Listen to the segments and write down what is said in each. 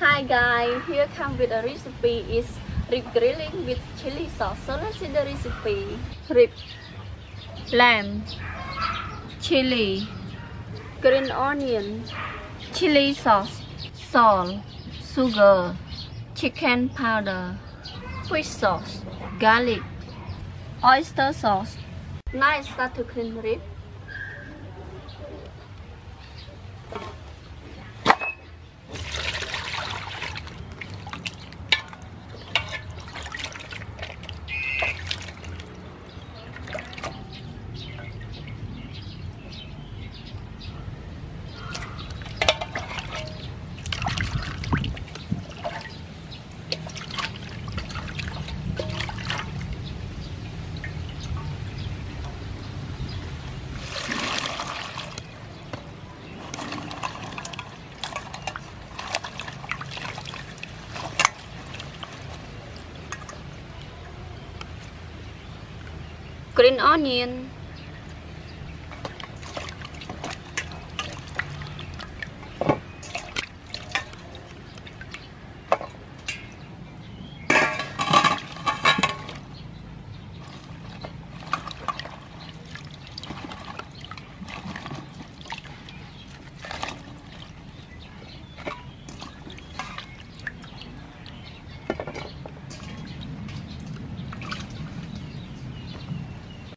Hi guys, here come with a recipe is rib grilling with chili sauce. So let's see the recipe. Rib, lamb, chili, green onion, chili sauce, salt, sugar, chicken powder, fish sauce, garlic, oyster sauce. Now I start to clean rib. Green onion,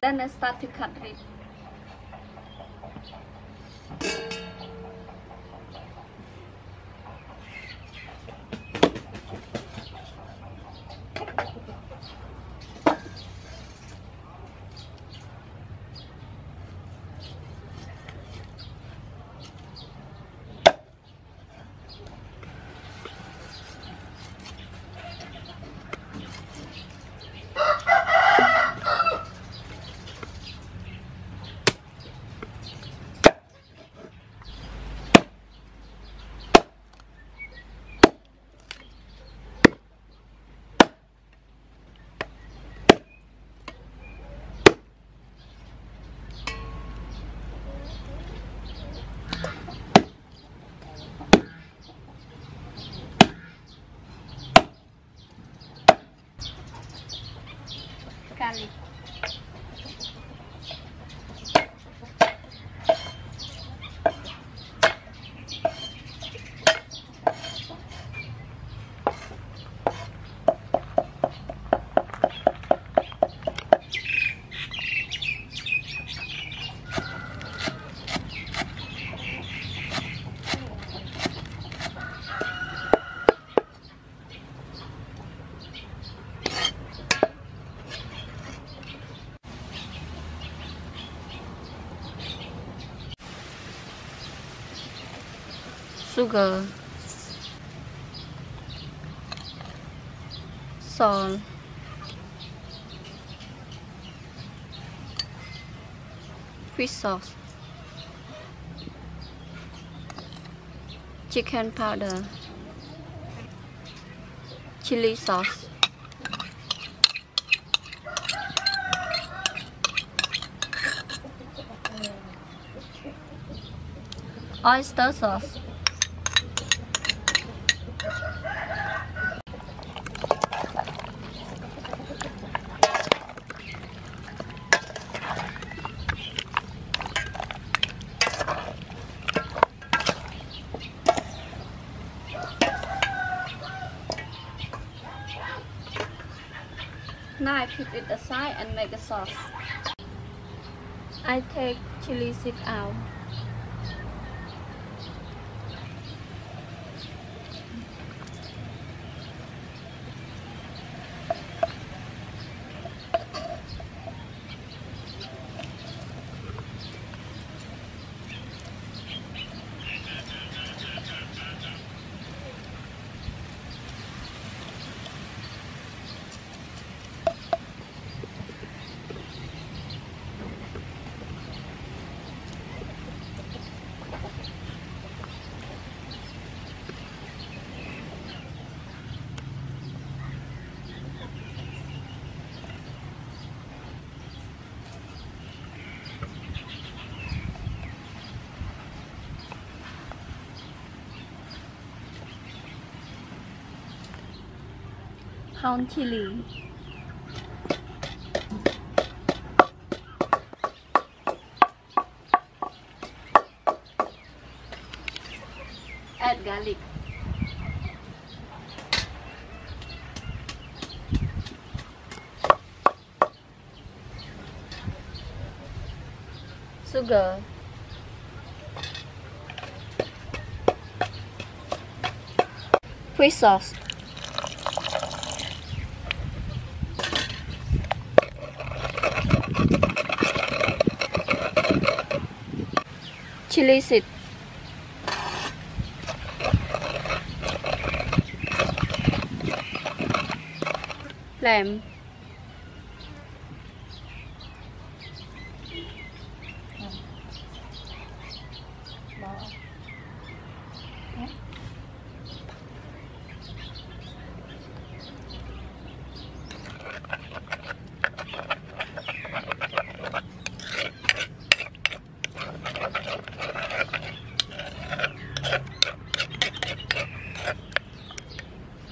then I start to cut it. Garlic, sugar, salt, fish sauce, chicken powder, chili sauce, oyster sauce. Now I put it aside and make a sauce. I take chili seed out. pound chili. Add garlic. Sugar. Fish sauce. Chili seed. Lamb.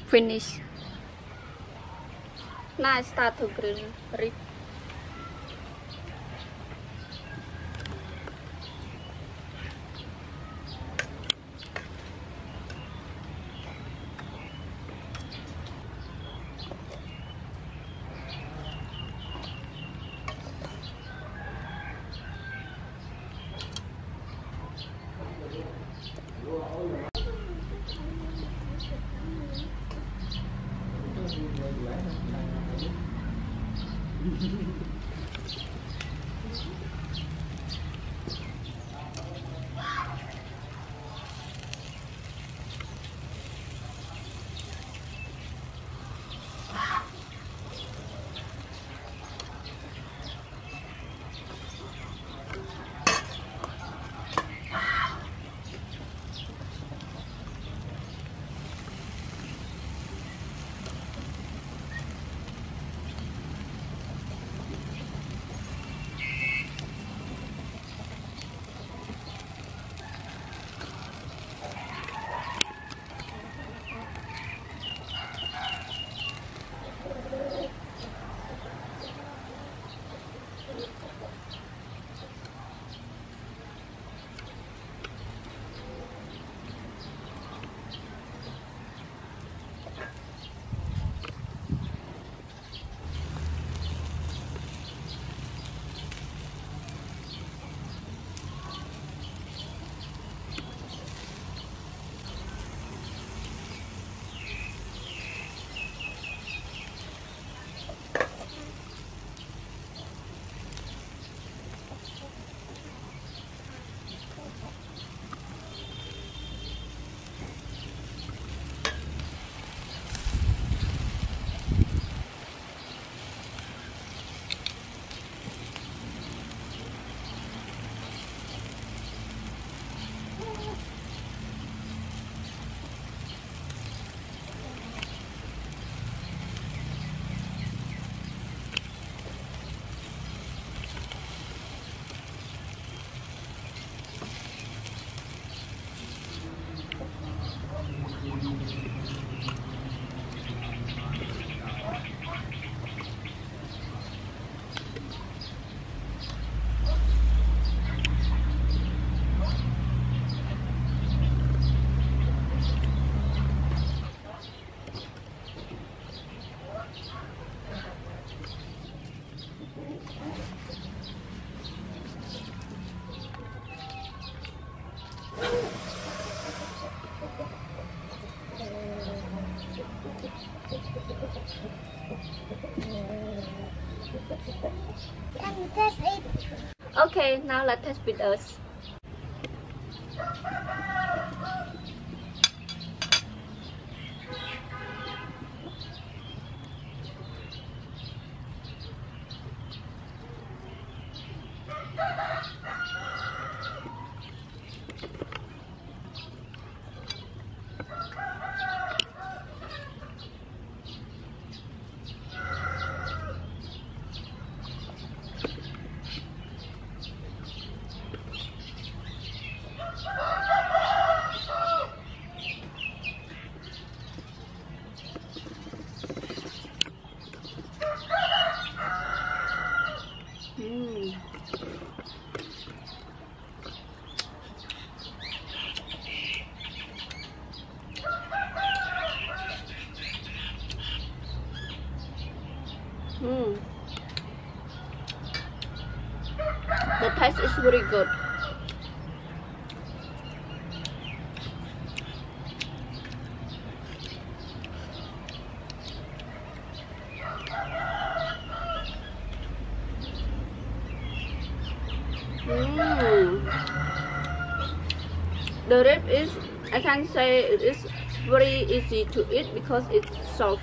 Finish. Now I start to grill rib. Okay, now let's test with us. tastes very good. The wrap is, I can say it is very easy to eat because it's soft.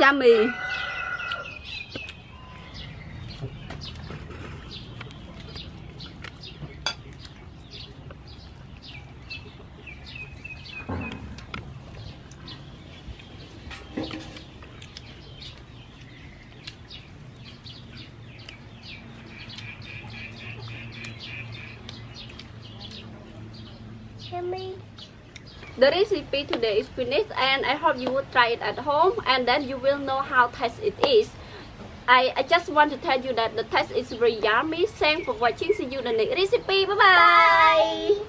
Yummy. The recipe today is finished, and I hope you would try it at home, and then you will know how tasty it is. I just want to tell you that the taste is very yummy. Thanks for watching. See you in the next recipe. Bye bye.